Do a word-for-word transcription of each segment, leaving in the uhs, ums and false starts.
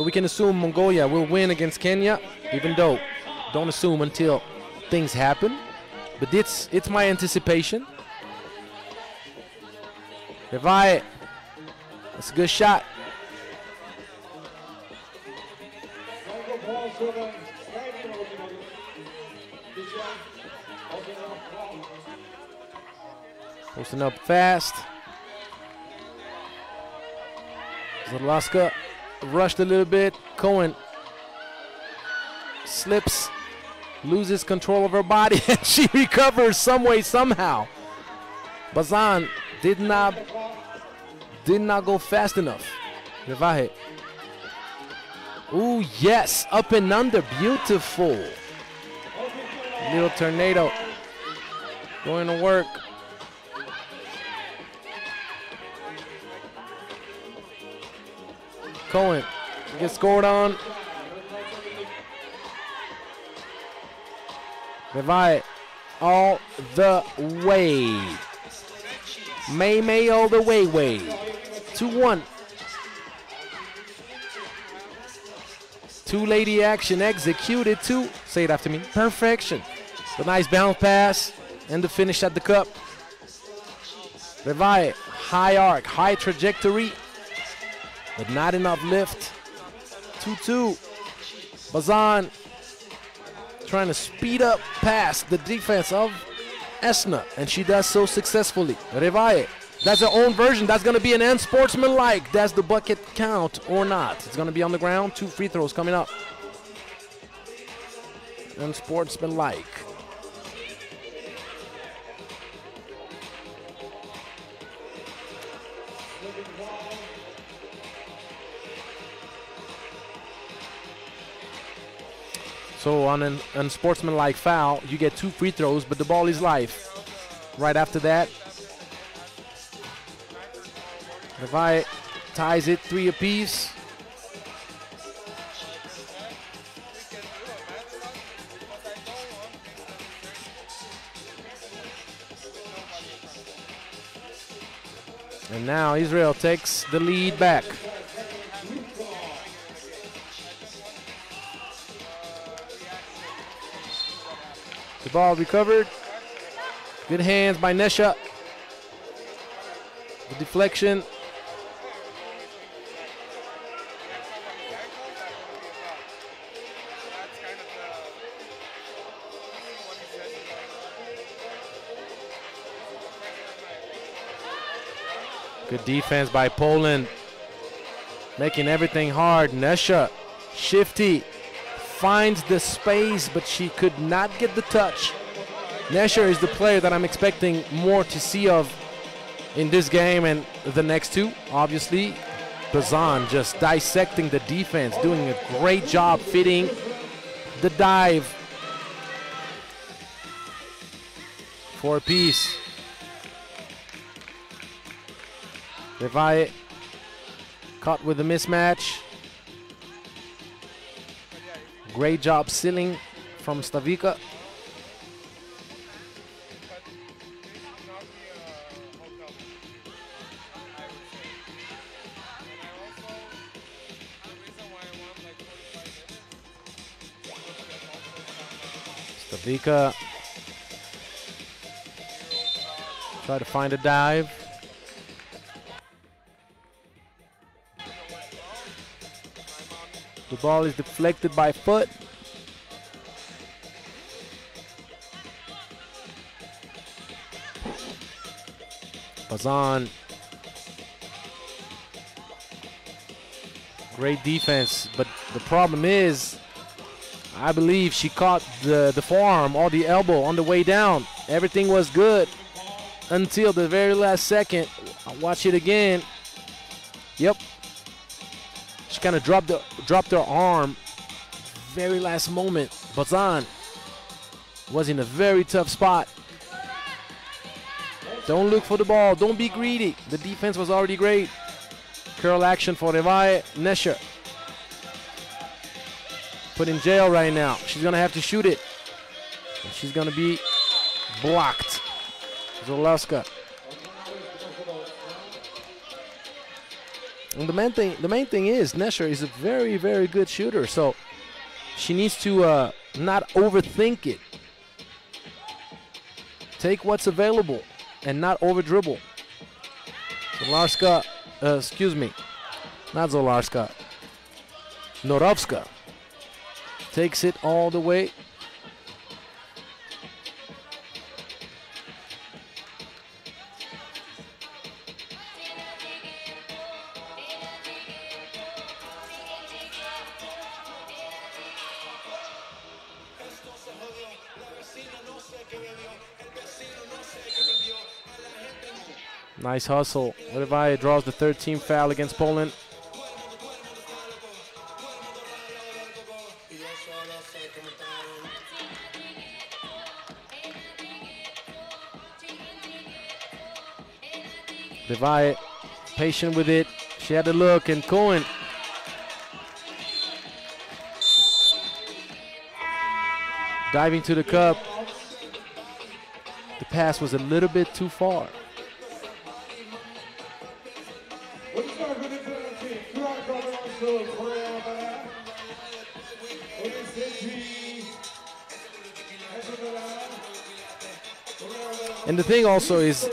So we can assume Mongolia will win against Kenya, even though don't assume until things happen. But it's, it's my anticipation. Revaille, that's a good shot. Posting up fast. Zalaska rushed a little bit. Cohen slips, loses control of her body, and she recovers some way, somehow. Bazan did not did not go fast enough. Revaje. Ooh, yes, up and under, beautiful. Little tornado going to work. Cohen gets scored on. Revaille all the way. May May all the way way. two one. Two lady action executed to, say it after me, perfection. The nice bounce pass and the finish at the cup. Revaille, high arc, high trajectory, but not enough lift. two two. Bazan trying to speed up past the defense of Esna, and she does so successfully. Revaille, that's her own version. That's going to be an unsportsmanlike. Does the bucket count or not? It's going to be on the ground. Two free throws coming up. Unsportsmanlike. So on an unsportsmanlike foul, you get two free throws, but the ball is live. Right after that, Revaille ties it three apiece. And now Israel takes the lead back. The ball recovered. Good hands by Nesher. The deflection. Good defense by Poland. Making everything hard. Nesher, shifty, finds the space, but she could not get the touch. Nesher is the player that I'm expecting more to see of in this game and the next two, obviously. Bazan just dissecting the defense, doing a great job fitting the dive. Four apiece. Revaille caught with a mismatch. Great job sealing from Stawicka. Stawicka try to find a dive. The ball is deflected by Foot. Bazan. Great defense, but the problem is, I believe she caught the, the forearm or the elbow on the way down. Everything was good until the very last second. I'll watch it again. Yep. She kind of dropped the, dropped her arm very last moment. Bazan was in a very tough spot. Don't look for the ball. Don't be greedy. The defense was already great. Curl action for Revaille. Nesher put in jail right now. She's going to have to shoot it. And she's going to be blocked. Zolarska And the main thing, the main thing is, Nesher is a very, very good shooter, so she needs to uh, not overthink it. Take what's available and not over-dribble. Zolarska, uh, excuse me, not Zolarska, Norovska takes it all the way. Nice hustle. Revaille draws the third team foul against Poland. Revaille patient with it. She had a look, and Cohen diving to the cup. The pass was a little bit too far. And the thing also is,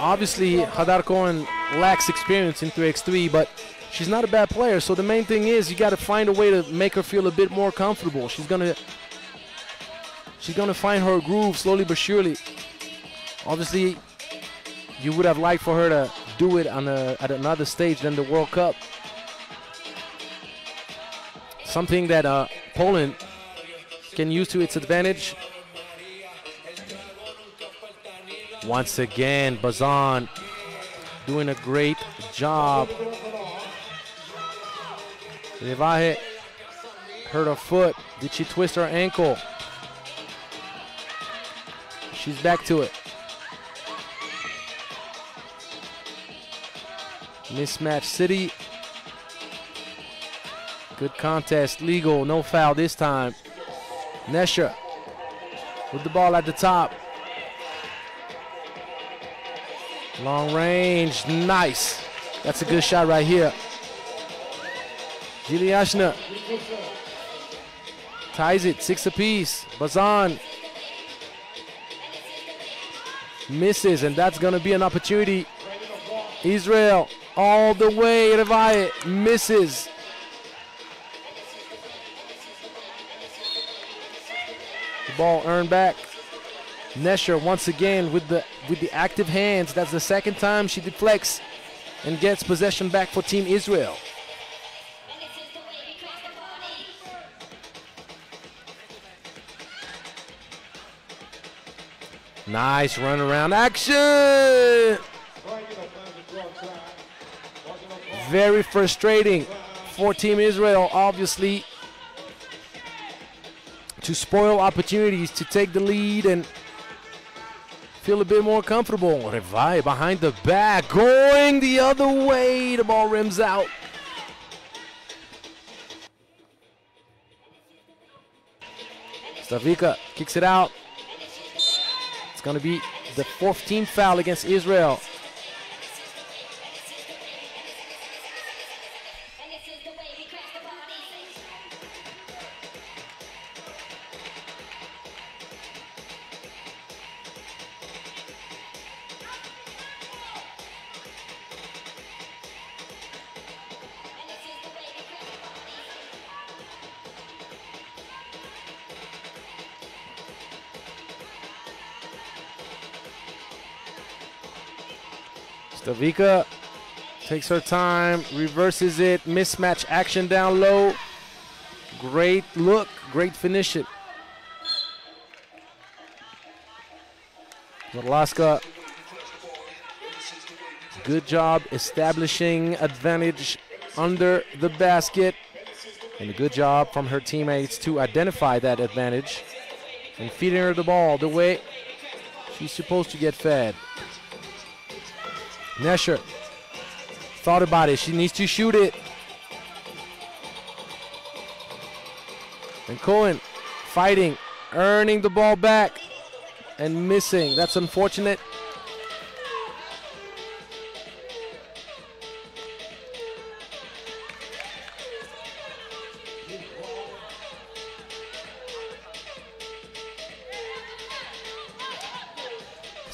obviously, Hadar Cohen lacks experience in three on three, but she's not a bad player. So the main thing is, you got to find a way to make her feel a bit more comfortable. She's gonna, she's gonna find her groove slowly but surely. Obviously, you would have liked for her to do it on a, at another stage than the World Cup. Something that uh, Poland can use to its advantage. Once again, Bazan doing a great job. Revaje hurt her foot. Did she twist her ankle? She's back to it. Mismatch City. Good contest, legal, no foul this time. Nesher with the ball at the top. Long range, nice. That's a good shot right here. Giliashna ties it, six apiece. Bazan misses, and that's gonna be an opportunity. Israel all the way, Revaille misses. The ball earned back. Nesher once again with the with the active hands. That's the second time she deflects and gets possession back for Team Israel. Nice run around action. Very frustrating for Team Israel, obviously, to spoil opportunities to take the lead and feel a bit more comfortable. Revaille behind the back, going the other way. The ball rims out. Stawicka kicks it out. It's going to be the fourth team foul against Israel. Tavika takes her time, reverses it, mismatch action down low. Great look, great finish it. Matlaska, good job establishing advantage under the basket. And a good job from her teammates to identify that advantage and feeding her the ball the way she's supposed to get fed. Nesher thought about it. She needs to shoot it. And Cohen fighting, earning the ball back and missing. That's unfortunate.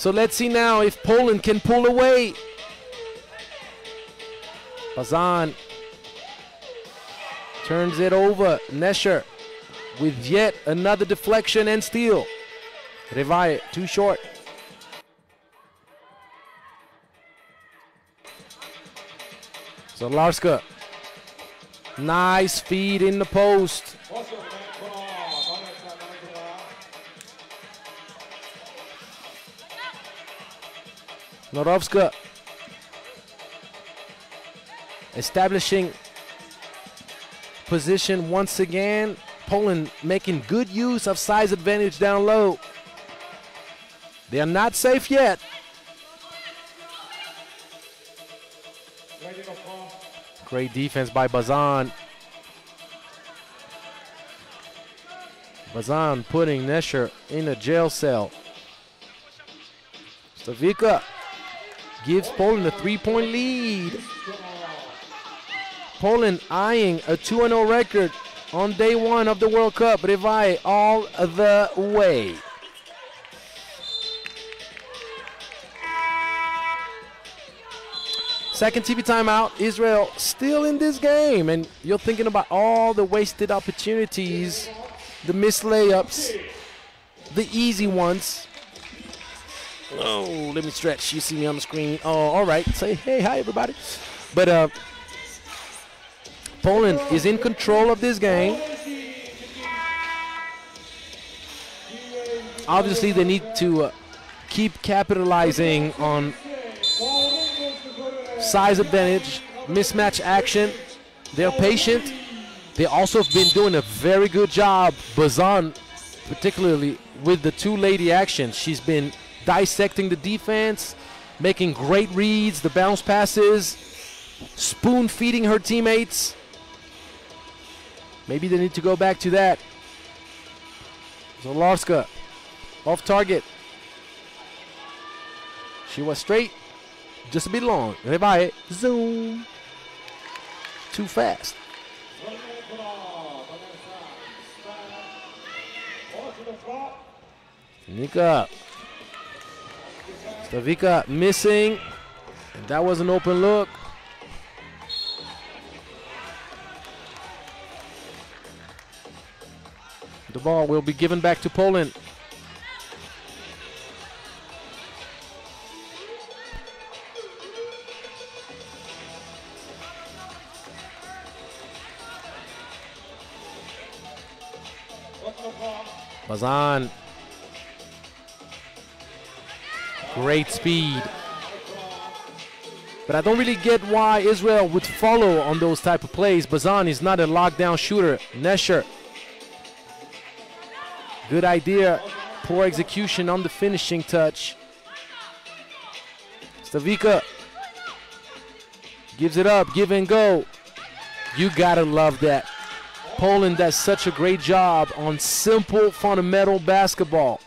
So let's see now if Poland can pull away. Bazan turns it over. Nesher with yet another deflection and steal. Revaille too short. Zolarska, nice feed in the post. Norovska establishing position once again. Poland making good use of size advantage down low. They are not safe yet. Great defense by Bazan. Bazan putting Nesher in a jail cell. Stawicka gives Poland a three-point lead. Poland eyeing a two and oh record on day one of the World Cup. Revaille all the way. Second T V timeout. Israel still in this game, and you're thinking about all the wasted opportunities, the missed layups, the easy ones. Oh, let me stretch. You see me on the screen. Oh, all right. Say, hey, hi, everybody. But uh, Poland is in control of this game. Obviously, they need to uh, keep capitalizing on size advantage, mismatch action. They're patient. They also have been doing a very good job. Bazan, particularly with the two-lady action, she's been dissecting the defense, making great reads, the bounce passes, spoon-feeding her teammates. Maybe they need to go back to that. Zolarska, off target. She was straight, just a bit long. Revaille, zoom. Too fast. Nika. Tavika missing, and that was an open look. The ball will be given back to Poland. Bazan. Great speed. But I don't really get why Israel would follow on those type of plays. Bazan is not a lockdown shooter. Nesher. Good idea. Poor execution on the finishing touch. Stawicka gives it up. Give and go. You gotta love that. Poland does such a great job on simple fundamental basketball.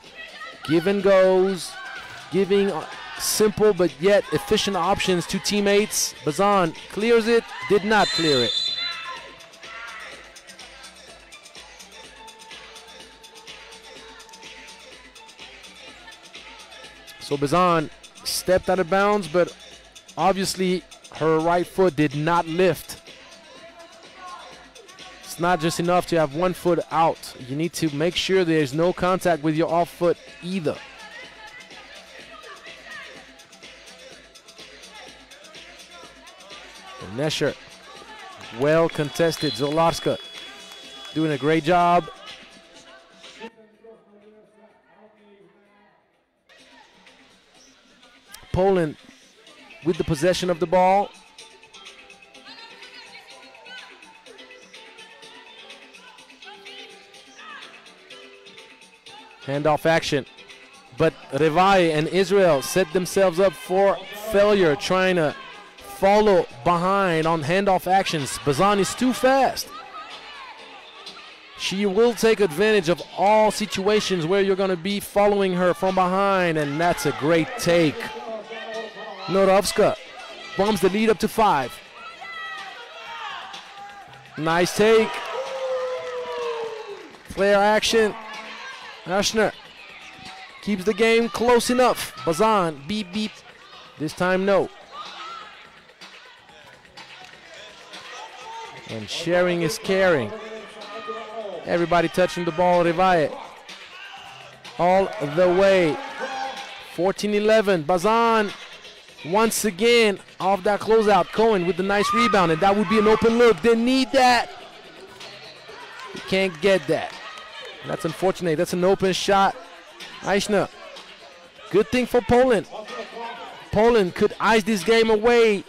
Give and goes. Giving simple but yet efficient options to teammates. Bazan clears it, did not clear it. So Bazan stepped out of bounds, but obviously her right foot did not lift. It's not just enough to have one foot out. You need to make sure there's no contact with your off foot either. Nesher, well contested. Zolarska doing a great job. Poland with the possession of the ball. Handoff action. But Revaille and Israel set themselves up for failure trying to follow behind on handoff actions. Bazan is too fast. She will take advantage of all situations where you're going to be following her from behind, and that's a great take. Norovska bumps the lead up to five. Nice take. Flare action. Ashner keeps the game close enough. Bazan, beep, beep. This time, no. And sharing is caring. Everybody touching the ball, Revaille. All the way. fourteen eleven, Bazan once again off that closeout. Cohen with the nice rebound, and that would be an open look. They need that. You can't get that. That's unfortunate. That's an open shot. Aishna, good thing for Poland. Poland could ice this game away.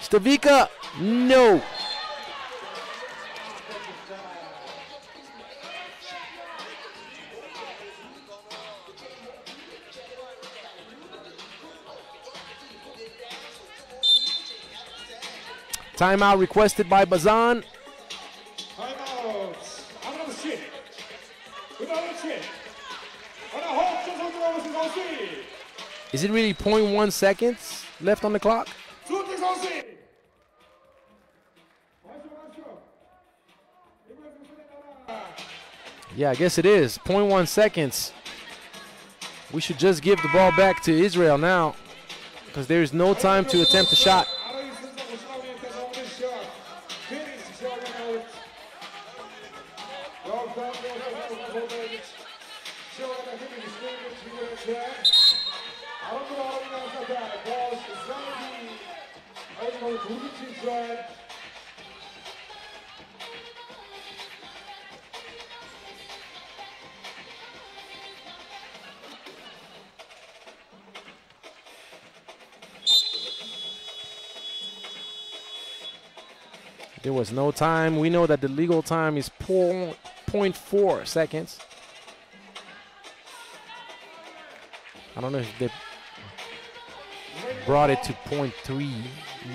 Stawicka, no. Timeout requested by Bazan. Is it really zero point one seconds left on the clock? Yeah, I guess it is. zero point one seconds. We should just give the ball back to Israel now, because there is no time to attempt a shot. There was no time. We know that the legal time is zero point four seconds. I don't know if they brought it to zero point three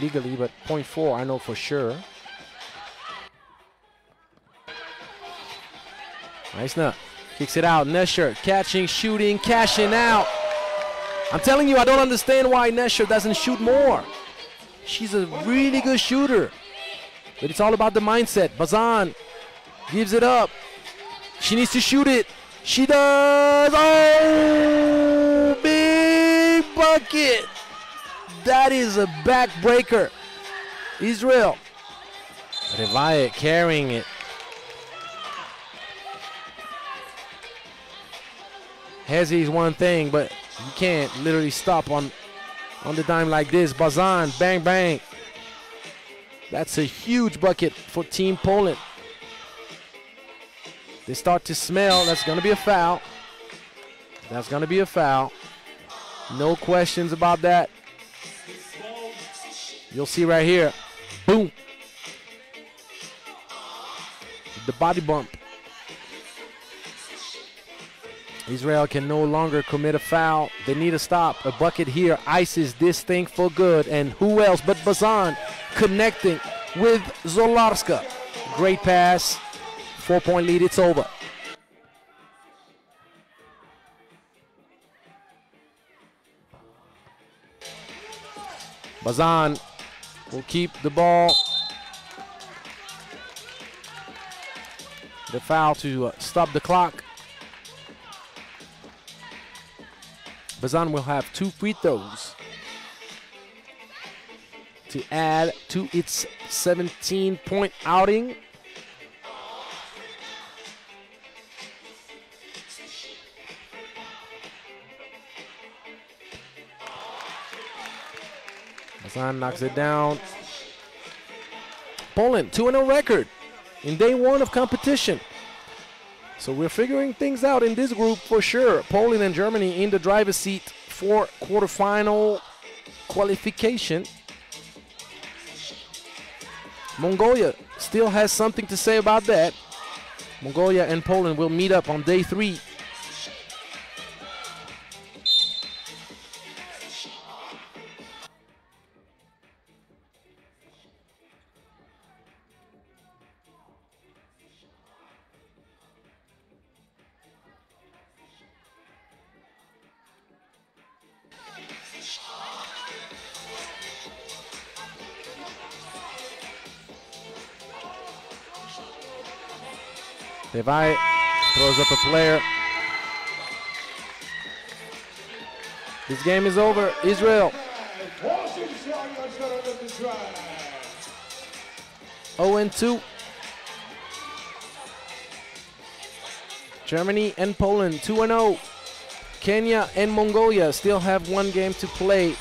legally, but zero point four I know for sure. Nice enough. Kicks it out. Nesher catching, shooting, cashing out. I'm telling you, I don't understand why Nesher doesn't shoot more. She's a really good shooter. But it's all about the mindset. Bazan gives it up. She needs to shoot it. She does. Oh, big bucket. That is a backbreaker. Israel. Revaille carrying it. Hezzy is one thing, but you can't literally stop on, on the dime like this. Bazan, bang, bang. That's a huge bucket for Team Poland. They start to smell. That's going to be a foul. That's going to be a foul. No questions about that. You'll see right here. Boom. The body bump. Israel can no longer commit a foul. They need a stop. A bucket here ices this thing for good. And who else but Bazan connecting with Zolarska. Great pass. Four-point lead. It's over. Bazan will keep the ball. The foul to uh, stop the clock. Bazan will have two free throws to add to its seventeen-point outing. Bazan knocks it down. Poland, two and oh record in day one of competition. So we're figuring things out in this group for sure. Poland and Germany in the driver's seat for quarterfinal qualification. Mongolia still has something to say about that. Mongolia and Poland will meet up on day three. Levi throws up a player. This game is over. Israel. oh and two. Germany and Poland two and oh. Kenya and Mongolia still have one game to play.